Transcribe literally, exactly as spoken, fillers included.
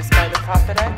produced by The Prophet X.